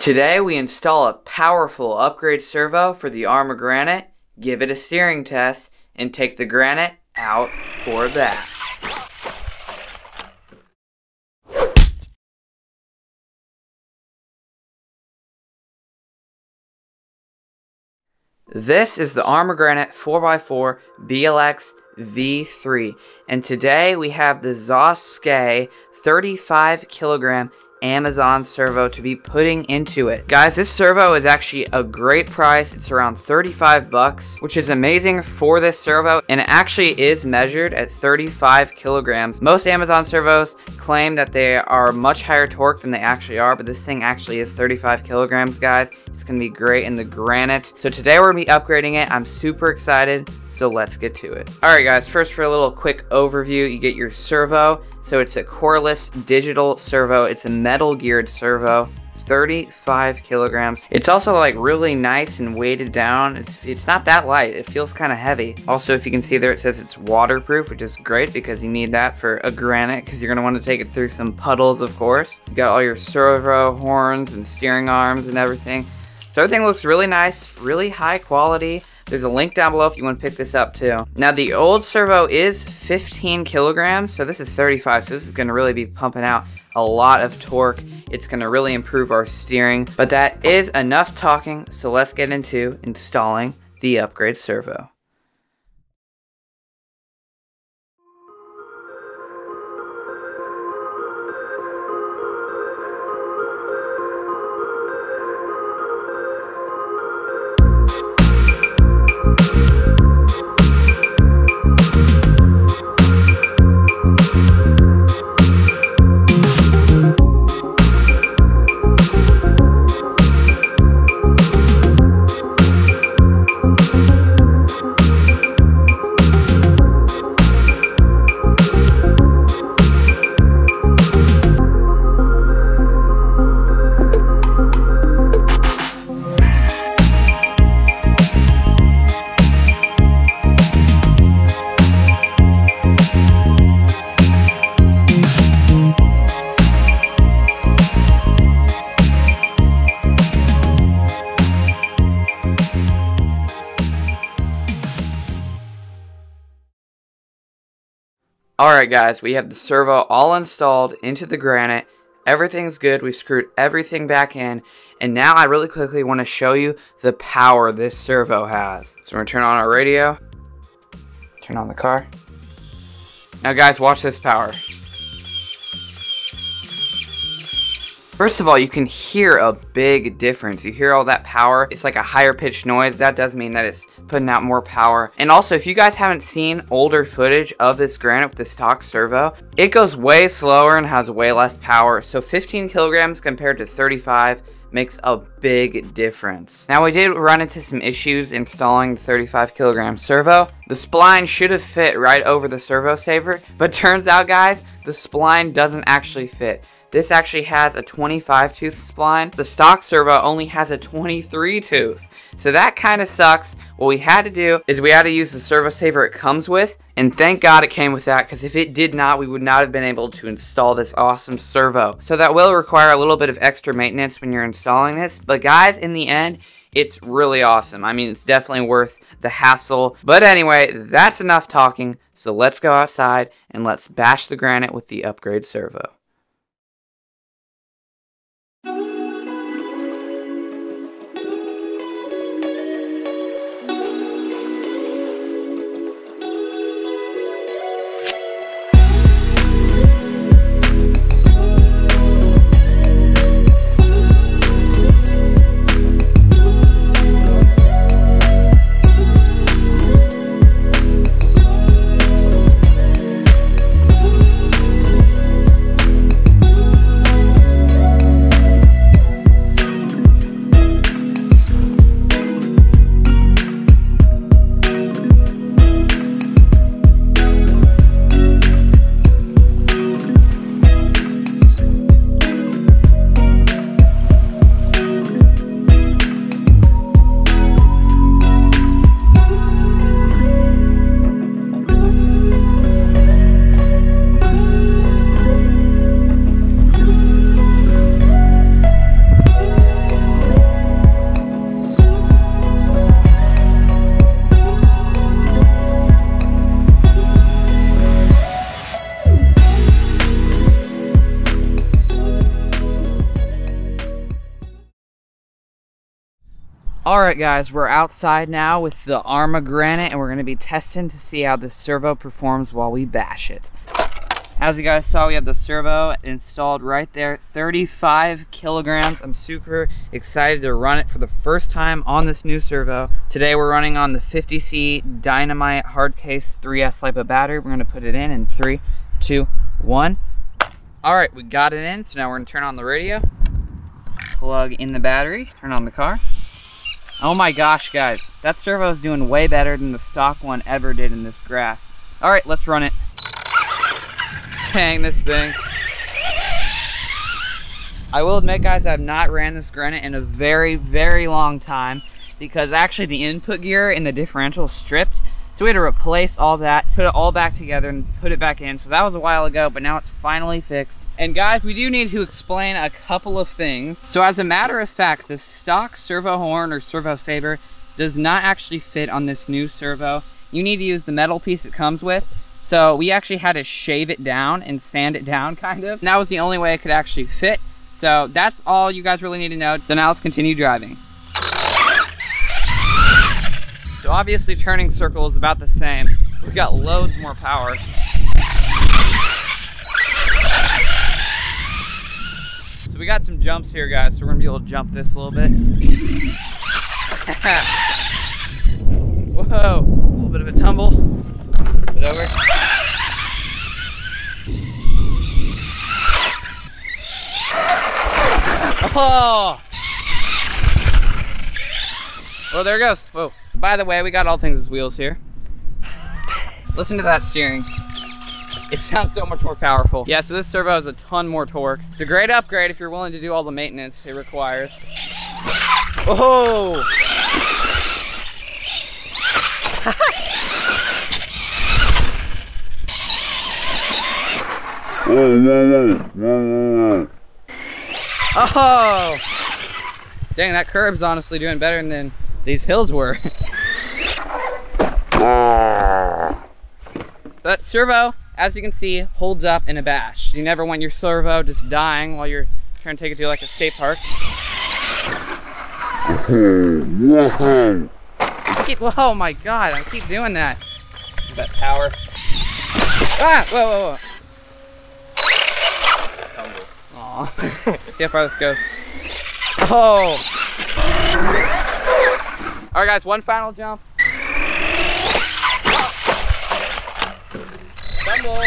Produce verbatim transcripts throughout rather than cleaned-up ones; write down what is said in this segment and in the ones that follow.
Today we install a powerful upgrade servo for the Arrma Granite, give it a steering test, and take the Granite out for a bath. This is the Arrma Granite four by four B L X V three, and today we have the Zoskay thirty-five kilogram Amazon servo to be putting into it. Guys, this servo is actually a great price. It's around thirty-five bucks, which is amazing for this servo, and it actually is measured at thirty-five kilograms. Most Amazon servos claim that they are much higher torque than they actually are, but this thing actually is thirty-five kilograms, guys. It's gonna be great in the Granite. So today we're gonna be upgrading it. I'm super excited, so let's get to it. All right, guys, first for a little quick overview, you get your servo. So it's a coreless digital servo. It's a metal geared servo, thirty-five kilograms. It's also like really nice and weighted down. It's, it's not that light. It feels kind of heavy. Also, if you can see there, it says it's waterproof, which is great because you need that for a Granite because you're going to want to take it through some puddles, of course. You got all your servo horns and steering arms and everything. So everything looks really nice, really high quality. There's a link down below if you want to pick this up too. Now the old servo is fifteen kilograms, so this is thirty-five, so this is going to really be pumping out a lot of torque. It's going to really improve our steering, but that is enough talking, so let's get into installing the upgrade servo. Alright guys, we have the servo all installed into the Granite. Everything's good. We've screwed everything back in. And now I really quickly want to show you the power this servo has. So we're going to turn on our radio. Turn on the car. Now guys, watch this power. First of all, you can hear a big difference. You hear all that power. It's like a higher pitched noise. That does mean that it's putting out more power. And also, if you guys haven't seen older footage of this Granite with this stock servo, it goes way slower and has way less power. So fifteen kilograms compared to thirty-five makes a big difference. Now we did run into some issues installing the thirty-five kilogram servo. The spline should have fit right over the servo saver, but turns out guys, the spline doesn't actually fit. This actually has a twenty-five tooth spline. The stock servo only has a twenty-three tooth. So that kind of sucks. What we had to do is we had to use the servo saver it comes with. And thank God it came with that, because if it did not, we would not have been able to install this awesome servo. So that will require a little bit of extra maintenance when you're installing this. But guys, in the end, it's really awesome. I mean, it's definitely worth the hassle. But anyway, that's enough talking. So let's go outside and let's bash the Granite with the upgrade servo. Alright guys, we're outside now with the Arrma Granite and we're going to be testing to see how the servo performs while we bash it. As you guys saw, we have the servo installed right there, thirty-five kilograms. I'm super excited to run it for the first time on this new servo. Today we're running on the fifty C Dynamite hard case three S LiPo battery. We're going to put it in in three, two, one. Alright, we got it in, so now we're going to turn on the radio, plug in the battery, turn on the car. Oh my gosh, guys, that servo is doing way better than the stock one ever did in this grass. All right, let's run it. Dang, this thing. I will admit, guys, I've not ran this Granite in a very, very long time because actually the input gear in the differential stripped. So we had to replace all that, put it all back together and put it back in. So that was a while ago, but now it's finally fixed. And guys, we do need to explain a couple of things. So as a matter of fact, the stock servo horn or servo saber does not actually fit on this new servo. You need to use the metal piece it comes with. So we actually had to shave it down and sand it down kind of. And that was the only way it could actually fit. So that's all you guys really need to know. So now let's continue driving. So obviously turning circle is about the same. We've got loads more power. So we got some jumps here, guys. So we're gonna be able to jump this a little bit. Whoa, a little bit of a tumble. Flip it over. Oh! Well, there it goes. Whoa. By the way, we got all things as wheels here. Listen to that steering. It sounds so much more powerful. Yeah, so this servo has a ton more torque. It's a great upgrade if you're willing to do all the maintenance it requires. Oh! Oh! Dang, that curb's honestly doing better than these hills were. That servo, as you can see, holds up in a bash. You never want your servo just dying while you're trying to take it to like a skate park. I keep, oh my god, I keep doing that. That power. Ah, whoa, whoa, whoa. Aw. See how far this goes. Oh! All right, guys, one final jump. Bumble.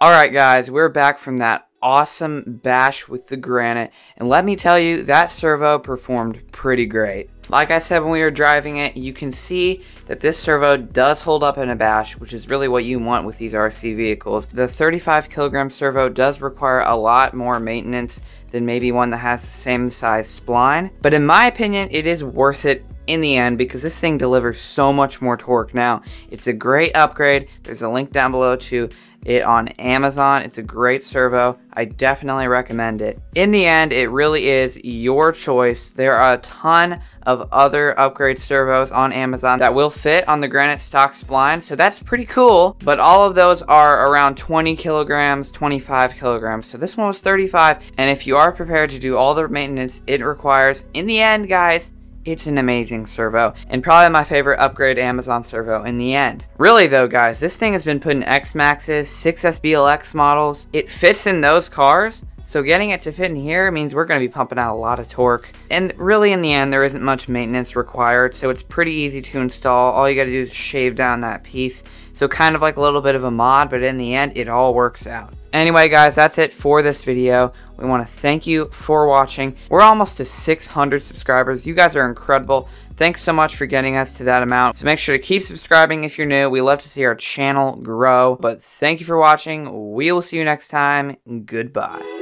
All right, guys, we're back from that awesome bash with the Granite. And let me tell you, that servo performed pretty great. Like I said when we were driving it, you can see that this servo does hold up in a bash, which is really what you want with these R C vehicles. The thirty-five kilogram servo does require a lot more maintenance than maybe one that has the same size spline. But in my opinion, it is worth it in the end because this thing delivers so much more torque now. It's a great upgrade. There's a link down below to it on Amazon. It's a great servo. I definitely recommend it. In the end, it really is your choice. There are a ton of other upgrade servos on Amazon that will fit on the Granite stock spline, so that's pretty cool, but all of those are around twenty kilograms, twenty-five kilograms, so this one was thirty-five, and if you are prepared to do all the maintenance it requires, in the end, guys, it's an amazing servo and probably my favorite upgrade Amazon servo in the end. Really though, guys, this thing has been put in X-Maxes, six S B L X models. It fits in those cars. So getting it to fit in here means we're going to be pumping out a lot of torque. And really in the end, there isn't much maintenance required. So it's pretty easy to install. All you got to do is shave down that piece. So kind of like a little bit of a mod, but in the end, it all works out. Anyway, guys, that's it for this video. We want to thank you for watching. We're almost to six hundred subscribers. You guys are incredible. Thanks so much for getting us to that amount. So make sure to keep subscribing if you're new. We love to see our channel grow. But thank you for watching. We will see you next time. Goodbye.